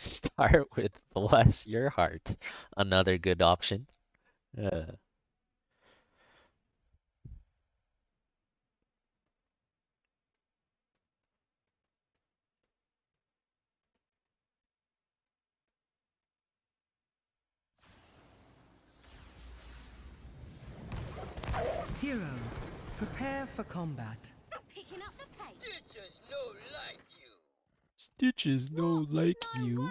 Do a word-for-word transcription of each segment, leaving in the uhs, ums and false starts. Start with bless your heart. Another good option. Uh. Heroes, prepare for combat. Picking up the pace. Stitches no like you. Stitches no what? like no you. Way.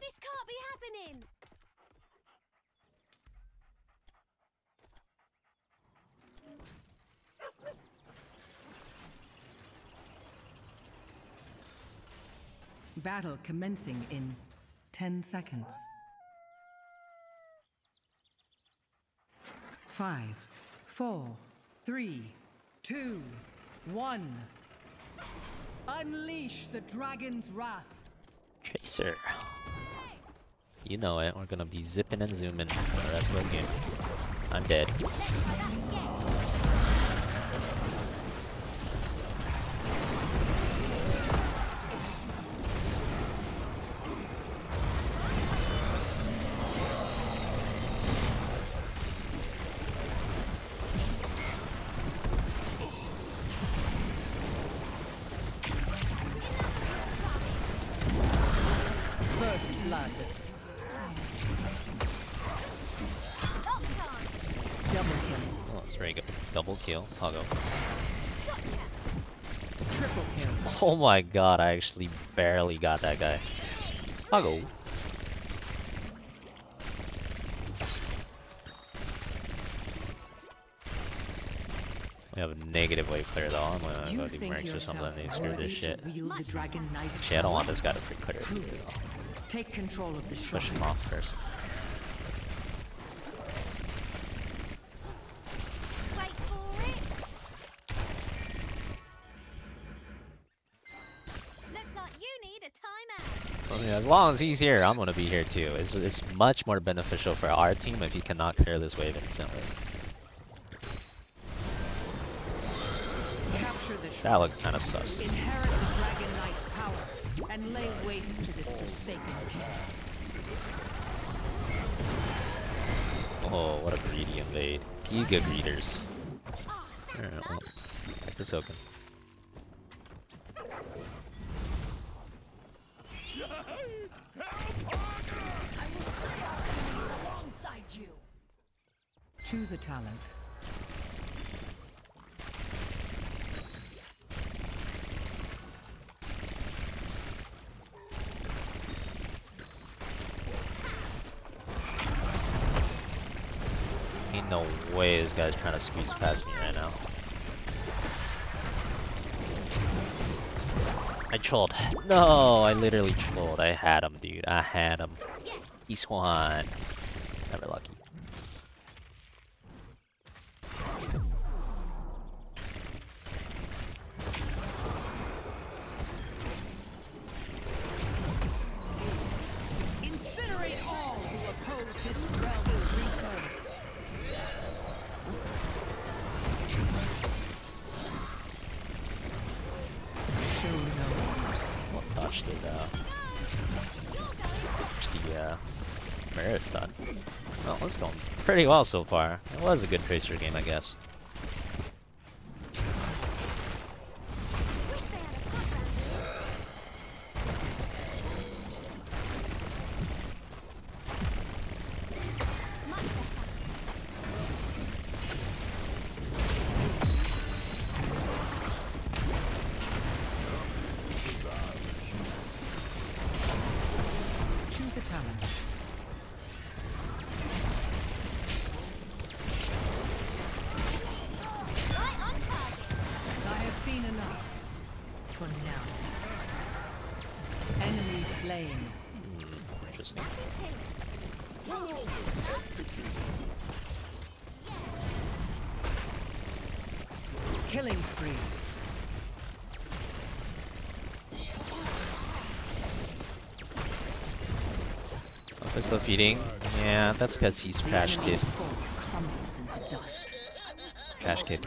This can't be happening. Battle commencing in ten seconds. Five, four, three, two. One. Unleash the dragon's wrath. Tracer. You know it. We're gonna be zipping and zooming for the rest of the game. I'm dead. Kill. I'll go. Triple kill. Oh my god, I actually barely got that guy. I'll go. We have a negative wave clear though. I'm gonna go do mercs or something. They screw this shit. Actually, I don't want this guy to pre-clear. Take control of the shrine. Push him off first. As long as he's here, I'm gonna be here too. It's, it's much more beneficial for our team if he cannot clear this wave instantly. That looks kind of sus. Inherit the Dragon Knight's power and lay waste to this forsaken people. Oh, what a greedy invade. Giga greeders. Alright, well, get this open. Choose a talent. Ain't no way this guy's trying to squeeze past me right now. I trolled. No, I literally trolled. I had him, dude. I had him. He's one. Never lucky. Pretty well so far. It was a good Tracer game, I guess. Killing spree. Is the feeding? Yeah, that's because he's trash kid. Trash kid.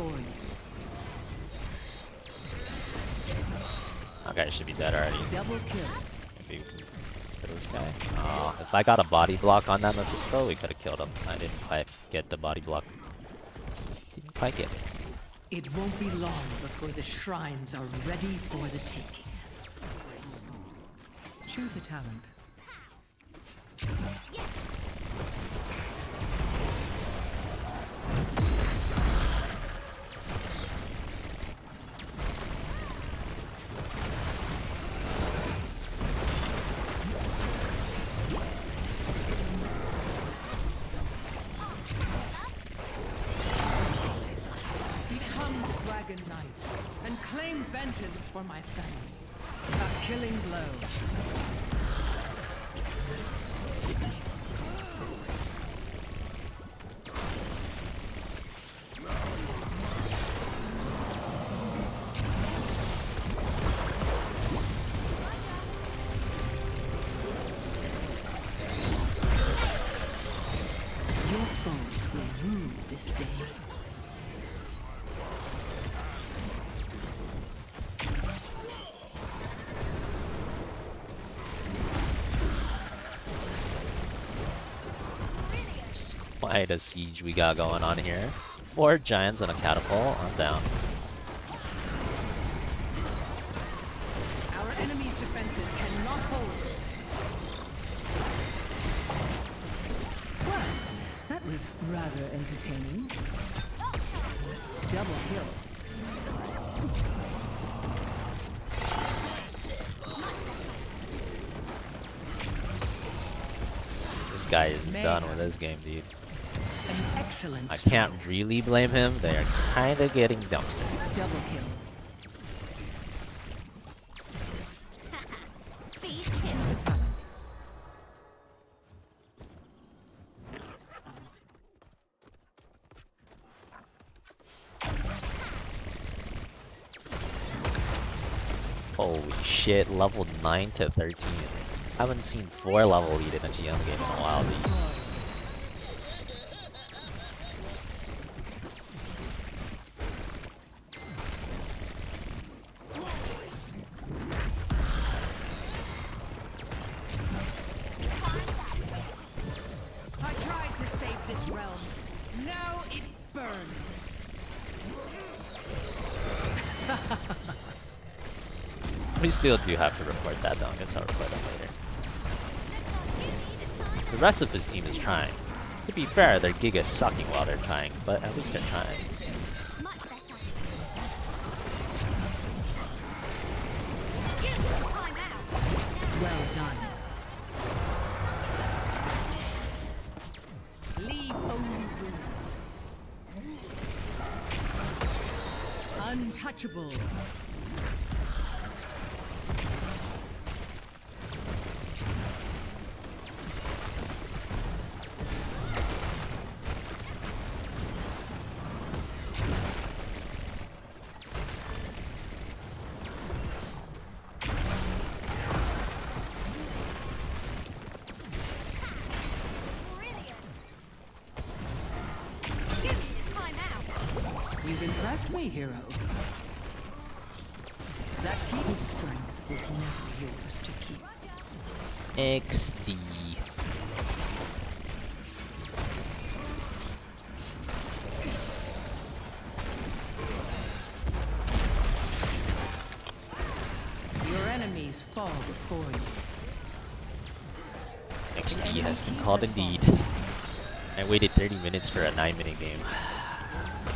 for you. Okay, I should be dead already. Double kill. If you can kill this guy. Oh, if I got a body block on that Mephisto, we could have killed him. I didn't quite get the body block. Didn't quite get it. It won't be long before the shrines are ready for the taking. Choose a talent. Yes. Become the Dragon Knight and claim vengeance for my family. A killing blow. Quite a siege we got going on here. Four giants and a catapult. I'm down. Our enemy's defenses cannot hold. Well, that was rather entertaining. Double kill. Guy is done with this game, dude. I can't really blame him. They are kind of getting dumpstered. Double kill. Holy shit! Level nine to thirteen. I haven't seen four level lead in a G M game in a while. I tried to save this realm. Now it burns. We still do have to report that though. I guess I'll report that later. The rest of this team is trying. To be fair, their Giga's sucking while they're trying, but at least they're trying. Well done. Leave only wounds. Untouchable. You've impressed me, hero. That king's strength was never yours to keep. X D. Your enemies fall before you. X D has been called indeed. I waited thirty minutes for a nine minute game.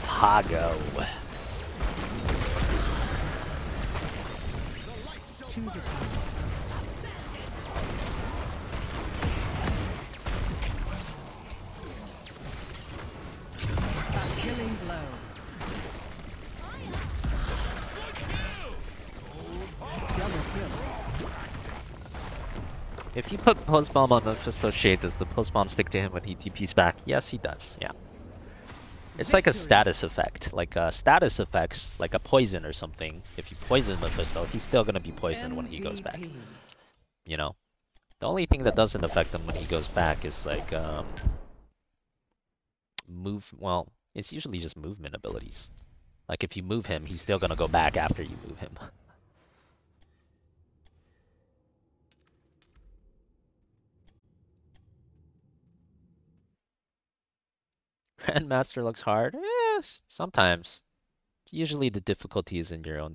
Pago. Choose a If you put post bomb on Mephisto Shade, does the post bomb stick to him when he T Ps back? Yes, he does. Yeah. It's like a status effect, like a status effects, like a poison or something. If you poison Mephisto, he's still gonna be poisoned when he goes back. You know, the only thing that doesn't affect him when he goes back is like um, move. Well, it's usually just movement abilities. Like, if you move him, he's still gonna go back after you move him. Grandmaster looks hard? Yes, sometimes. Usually the difficulty is in your own